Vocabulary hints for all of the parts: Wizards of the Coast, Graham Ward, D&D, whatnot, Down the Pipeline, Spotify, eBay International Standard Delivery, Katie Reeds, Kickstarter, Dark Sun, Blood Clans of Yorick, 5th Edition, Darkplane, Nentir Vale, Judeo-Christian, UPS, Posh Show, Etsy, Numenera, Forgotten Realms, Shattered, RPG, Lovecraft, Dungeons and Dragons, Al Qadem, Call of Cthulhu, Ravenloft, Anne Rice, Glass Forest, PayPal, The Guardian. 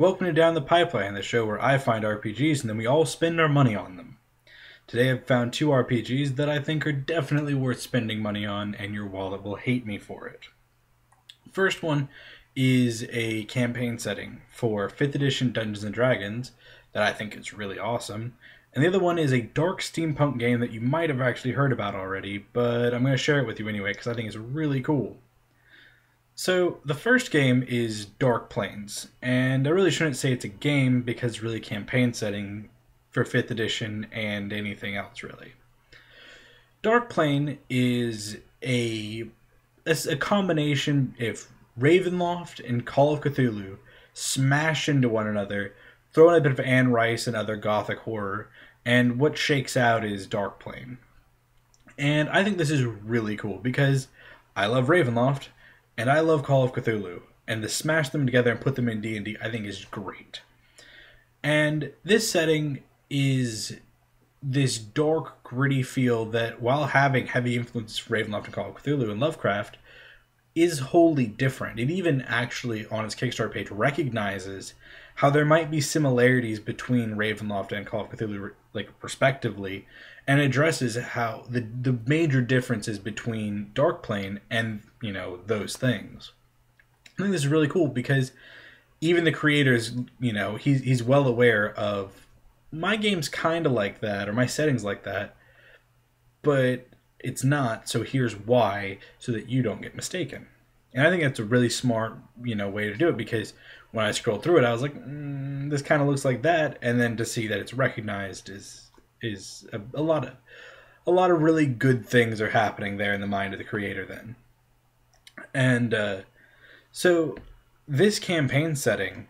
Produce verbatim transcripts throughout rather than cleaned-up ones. Welcome to Down the Pipeline, the show where I find R P Gs and then we all spend our money on them. Today I've found two R P Gs that I think are definitely worth spending money on, and your wallet will hate me for it. First one is a campaign setting for fifth edition Dungeons and Dragons that I think is really awesome. And the other one is a dark steampunk game that you might have actually heard about already, but I'm going to share it with you anyway because I think it's really cool. So the first game is Darkplane, and I really shouldn't say it's a game because it's really campaign setting for fifth edition and anything else really. Darkplane is a, a combination if Ravenloft and Call of Cthulhu smash into one another, throw in a bit of Anne Rice and other gothic horror, and what shakes out is Darkplane. And I think this is really cool because I love Ravenloft, and I love Call of Cthulhu, and to smash them together and put them in D and D I think is great. And this setting is this dark, gritty feel that, while having heavy influence from Ravenloft and Call of Cthulhu and Lovecraft, is wholly different. It even actually, on its Kickstarter page, recognizes how there might be similarities between Ravenloft and Call of Cthulhu, like, respectively, and addresses how the the major differences between Darkplane and, you know, those things. I think this is really cool because even the creators, you know, he's, he's well aware of, my game's kind of like that, or my setting's like that, but it's not, so here's why, so that you don't get mistaken. And I think that's a really smart, you know, way to do it, because when I scrolled through it, I was like, mm, this kind of looks like that, and then to see that it's recognized is is a, a lot of a lot of really good things are happening there in the mind of the creator then. And uh, so this campaign setting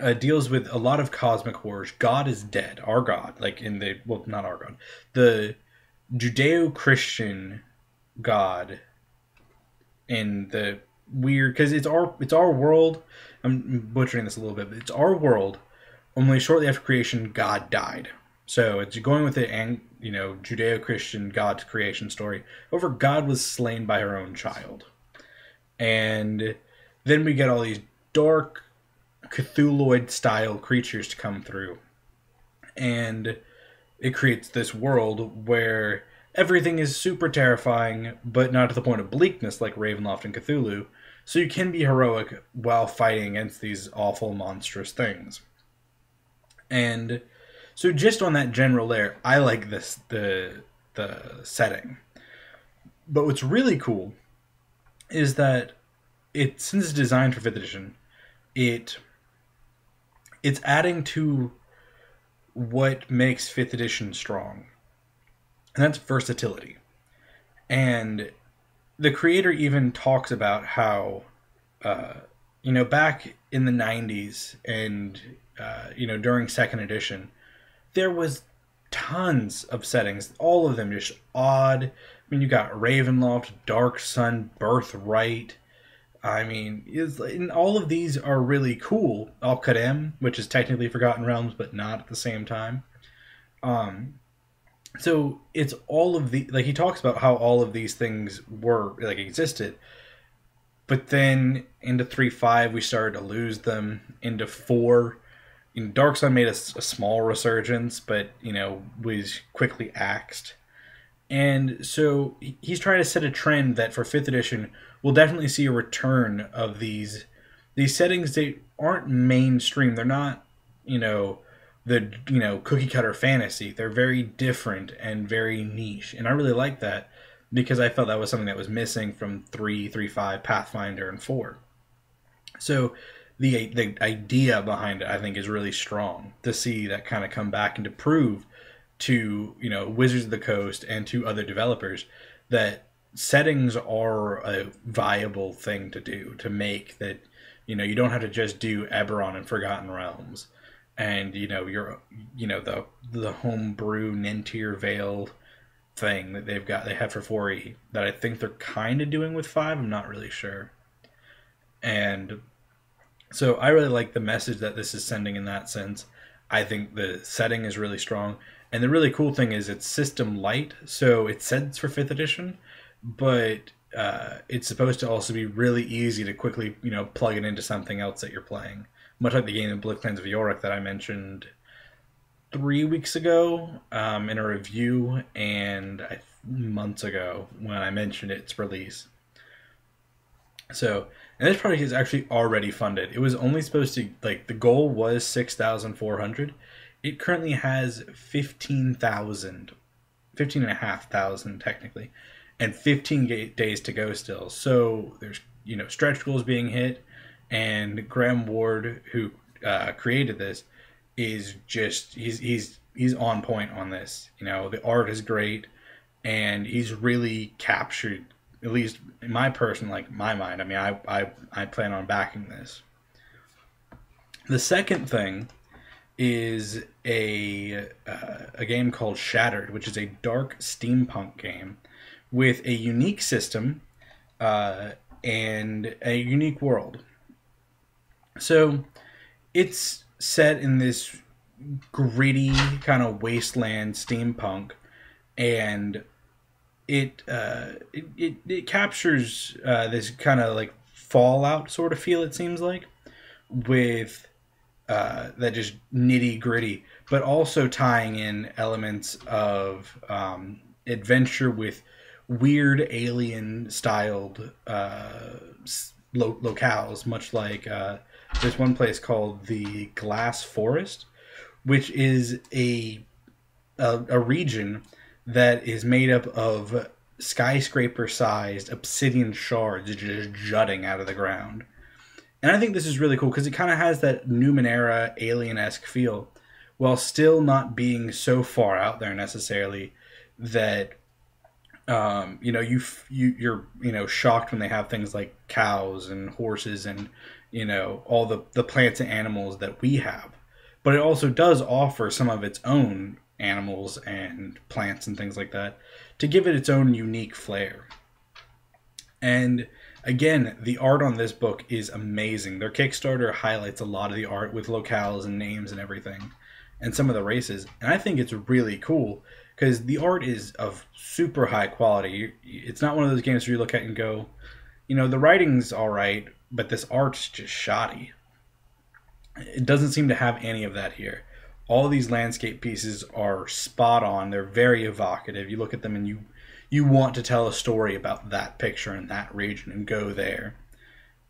uh, deals with a lot of cosmic horrors. God is dead, our God, like in the well, not our God, the Judeo-Christian God in the weird, because it's our it's our world. I'm butchering this a little bit, but it's our world. Only shortly after creation, God died. So it's going with the and you know Judeo-Christian God's creation story. However, God was slain by her own child, and then we get all these dark Cthulhuid style creatures to come through, and it creates this world where everything is super terrifying, but not to the point of bleakness like Ravenloft and Cthulhu, so you can be heroic while fighting against these awful, monstrous things. And so just on that general layer, I like this the the setting. But what's really cool is that it, since it's designed for fifth edition, it it's adding to what makes fifth edition strong. And that's versatility. And the creator even talks about how, uh, you know, back in the nineties and, uh, you know, during second edition, there was tons of settings, all of them just odd. I mean, you got Ravenloft, Dark Sun, Birthright. I mean, it's, and all of these are really cool. Al Qadem, which is technically Forgotten Realms, but not at the same time. Um... So it's all of the, like, he talks about how all of these things were, like, existed, but then into three point five we started to lose them. Into four, in Dark Sun made a, a small resurgence, but, you know, was quickly axed. And so he's trying to set a trend that for fifth edition we'll definitely see a return of these these settings. They aren't mainstream, they're not, you know, the, you know, cookie cutter fantasy. They're very different and very niche, and I really like that because I felt that was something that was missing from three, three, five, Pathfinder, and four. So the the idea behind it, I think, is really strong to see that kind of come back and to prove to, you know, Wizards of the Coast and to other developers that settings are a viable thing to do, to make that, you know, you don't have to just do Eberron and Forgotten Realms. And, you know, your, you know, the the homebrew Nentir Vale thing that they've got, they have for four E, that I think they're kind of doing with five. I'm not really sure. And so I really like the message that this is sending in that sense. I think the setting is really strong. And the really cool thing is it's system light. So it sets for fifth edition, but uh, it's supposed to also be really easy to quickly, you know, plug it into something else that you're playing. much like the game of Blood Clans of Yorick that I mentioned three weeks ago um, in a review, and I, months ago when I mentioned its release. So, and this project is actually already funded. It was only supposed to, like, the goal was six thousand four hundred. It currently has fifteen thousand, fifteen and a half thousand technically, and fifteen days to go still. So there's, you know, stretch goals being hit, and Graham Ward, who uh, created this, is just, he's, he's, he's on point on this. You know, the art is great, and he's really captured, at least in my person, like my mind. I mean, I, I, I plan on backing this. The second thing is a, uh, a game called Shattered, which is a dark steampunk game with a unique system uh, and a unique world. So it's set in this gritty kind of wasteland steampunk, and it, uh, it, it, it captures uh, this kind of like Fallout sort of feel, it seems like, with uh, that just nitty gritty, but also tying in elements of um, adventure with weird alien styled uh, lo locales, much like uh, there's one place called the Glass Forest, which is a, a, a region that is made up of skyscraper-sized obsidian shards just jutting out of the ground. And I think this is really cool because it kind of has that Numenera alien-esque feel, while still not being so far out there necessarily that um, you know you you you're you know shocked when they have things like cows and horses and you know all the the plants and animals that we have. But it also does offer some of its own animals and plants and things like that to give it its own unique flair. And again, the art on this book is amazing. Their Kickstarter highlights a lot of the art with locales and names and everything, and some of the races. And I think it's really cool because the art is of super high quality. It's not one of those games where you look at and go, you know, the writing's all right, but this art's just shoddy. It doesn't seem to have any of that here. All these landscape pieces are spot on. They're very evocative. You look at them and you you want to tell a story about that picture and that region and go there.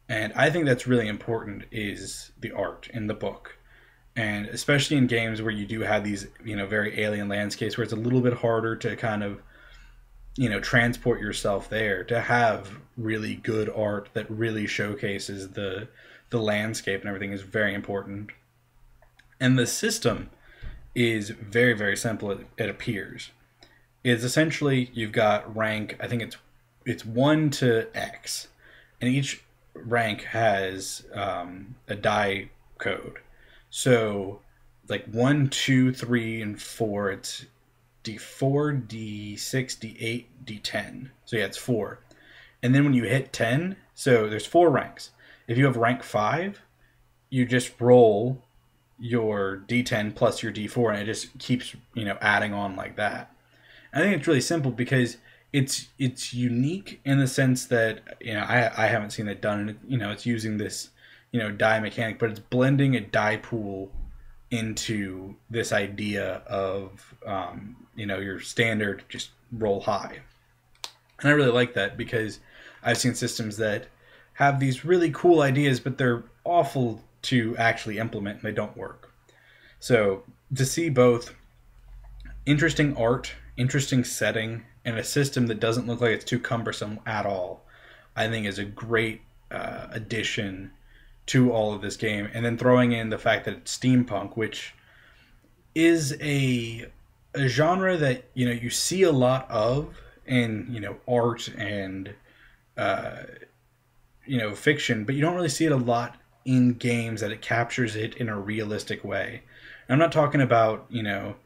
And I think that's really important, is the art in the book. And especially in games where you do have these, you know, very alien landscapes where it's a little bit harder to kind of, you know, transport yourself there, to have really good art that really showcases the the landscape and everything is very important. And the system is very, very simple, it, it appears. It's essentially, you've got rank, I think it's it's one to X. And each rank has um, a die code. So, like one, two, three, and four, it's D four, D six, D eight, D ten. So yeah, it's four. And then when you hit ten, so there's four ranks. If you have rank five, you just roll your D ten plus your D four, and it just keeps, you know, adding on like that. And I think it's really simple because it's it's unique in the sense that, you know, I, I haven't seen it done, and, you know, it's using this, you know, die mechanic, but it's blending a die pool into this idea of, um, you know, your standard just roll high. And I really like that because I've seen systems that have these really cool ideas, but they're awful to actually implement, and they don't work. So to see both interesting art, interesting setting, and a system that doesn't look like it's too cumbersome at all, I think is a great uh, addition to all of this game. And then throwing in the fact that it's steampunk, which is a, a genre that, you know, you see a lot of in, you know, art and, uh, you know, fiction, but you don't really see it a lot in games that it captures it in a realistic way. And I'm not talking about, you know,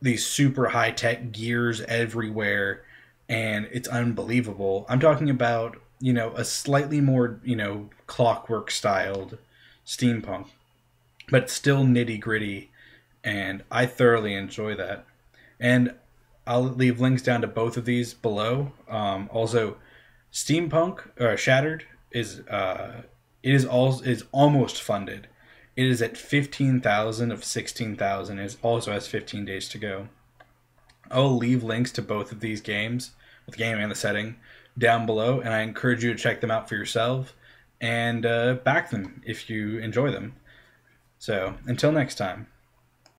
these super high-tech gears everywhere and it's unbelievable. I'm talking about, you know, a slightly more, you know, clockwork styled steampunk, but still nitty-gritty, and I thoroughly enjoy that. And I'll leave links down to both of these below. Um, also, Steampunk or Shattered is uh It is all is almost funded. It is at fifteen thousand of sixteen thousand. It also has fifteen days to go. I'll leave links to both of these games, the game and the setting, down below, and I encourage you to check them out for yourself and uh, back them if you enjoy them. So until next time.